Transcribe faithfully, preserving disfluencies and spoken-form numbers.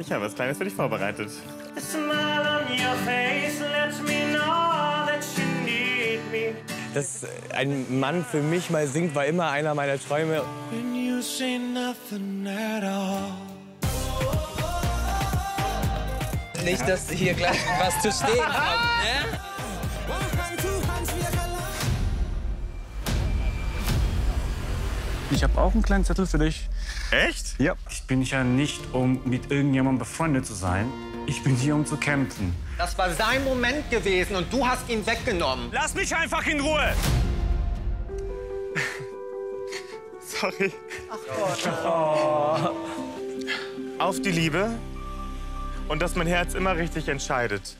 Ich habe was Kleines für dich vorbereitet. A smile on your face lets me know that you need me. Dass ein Mann für mich mal singt, war immer einer meiner Träume. When you say nothing at all. Nicht, dass hier gleich was zu stehen kommt, ne? Ich habe auch ein kleines Tattoo für dich. Echt? Ja. Ich bin ja nicht, um mit irgendjemandem befreundet zu sein. Ich bin hier, um zu kämpfen. Das war sein Moment gewesen und du hast ihn weggenommen. Lass mich einfach in Ruhe! Sorry. Ach Gott. Oh. Auf die Liebe und dass mein Herz immer richtig entscheidet.